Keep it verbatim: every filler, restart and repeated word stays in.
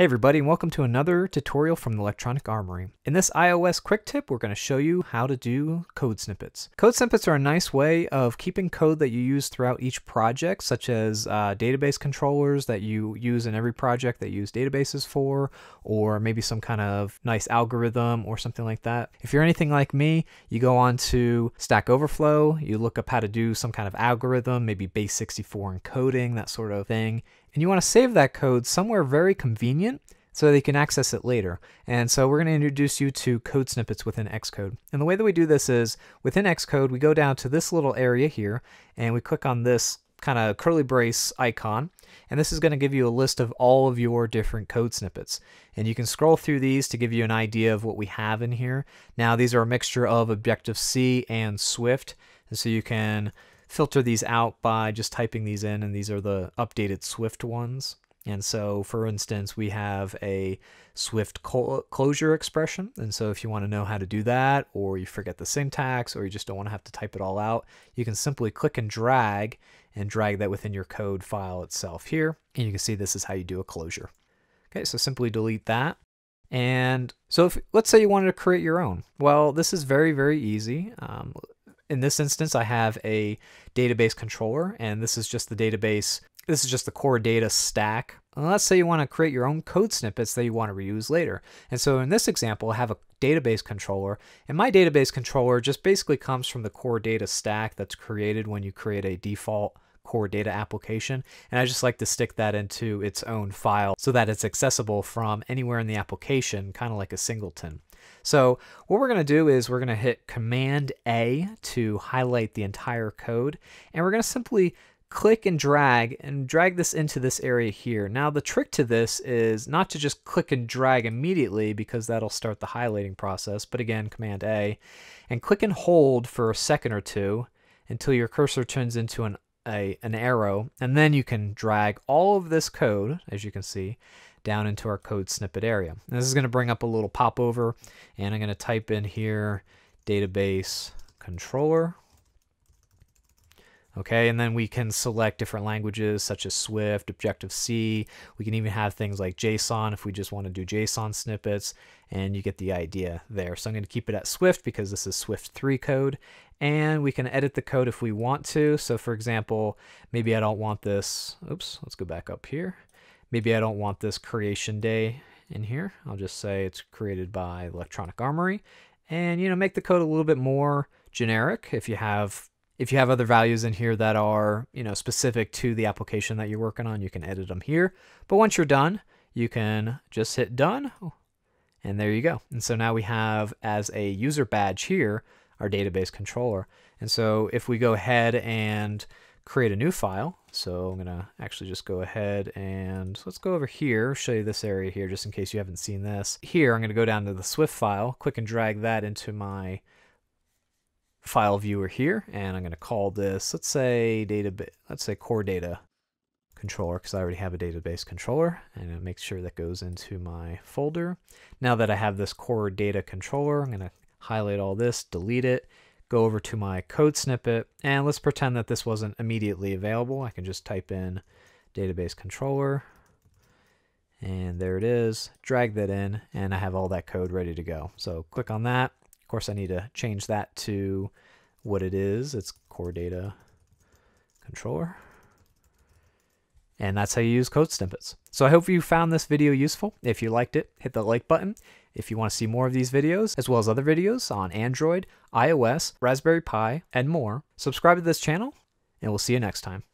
Hey everybody, and welcome to another tutorial from the Electronic Armory. In this iOS quick tip, we're going to show you how to do code snippets. Code snippets are a nice way of keeping code that you use throughout each project, such as uh, database controllers that you use in every project that you use databases for, or maybe some kind of nice algorithm or something like that. If you're anything like me, you go on to Stack Overflow, you look up how to do some kind of algorithm, maybe base sixty-four encoding, that sort of thing. And you want to save that code somewhere very convenient so that you can access it later. And so we're going to introduce you to code snippets within Xcode. And the way that we do this is within Xcode, we go down to this little area here and we click on this kind of curly brace icon. And this is going to give you a list of all of your different code snippets. And you can scroll through these to give you an idea of what we have in here. Now, these are a mixture of Objective-C and Swift. And so you can filter these out by just typing these in, and these are the updated Swift ones. And so, for instance, we have a Swift cl- closure expression. And so if you want to know how to do that, or you forget the syntax, or you just don't want to have to type it all out, you can simply click and drag and drag that within your code file itself here. And you can see this is how you do a closure. Okay, so simply delete that. And so if, let's say you wanted to create your own. Well, this is very, very easy. Um, In this instance, I have a database controller, and this is just the database, this is just the core data stack. And let's say you want to create your own code snippets that you want to reuse later. And so in this example, I have a database controller, and my database controller just basically comes from the core data stack that's created when you create a default core data application. And I just like to stick that into its own file so that it's accessible from anywhere in the application, kind of like a singleton. So what we're going to do is we're going to hit Command A to highlight the entire code, and we're going to simply click and drag and drag this into this area here. Now, the trick to this is not to just click and drag immediately, because that'll start the highlighting process, but again, Command A, and click and hold for a second or two until your cursor turns into an A, an arrow, and then you can drag all of this code, as you can see, down into our code snippet area. And this is going to bring up a little popover, and I'm going to type in here database controller. Okay, and then we can select different languages such as Swift, Objective-C. We can even have things like JSON if we just want to do JSON snippets, and you get the idea there. So I'm going to keep it at Swift because this is Swift three code, and we can edit the code if we want to. So for example, maybe I don't want this. Oops, let's go back up here. Maybe I don't want this creation day in here. I'll just say it's created by Electronic Armory, and you know, make the code a little bit more generic if you have If you have other values in here that are, you know, specific to the application that you're working on, you can edit them here. But once you're done, you can just hit done, and there you go. And so now we have as a user badge here our database controller. And so if we go ahead and create a new file, so I'm gonna actually just go ahead and let's go over here, show you this area here just in case you haven't seen this. Here I'm gonna go down to the Swift file, click and drag that into my file viewer here, and I'm going to call this, let's say database, let's say core data controller, because I already have a database controller, and it makes sure that goes into my folder. Now that I have this core data controller, I'm going to highlight all this, delete it, go over to my code snippet, and let's pretend that this wasn't immediately available. I can just type in database controller, and there it is. Drag that in, and I have all that code ready to go. So click on that. Of course, I need to change that to what it is. It's core data controller. And that's how you use code snippets. So I hope you found this video useful. If you liked it, hit the like button. If you want to see more of these videos, as well as other videos on Android, iOS, Raspberry Pi, and more, subscribe to this channel, and we'll see you next time.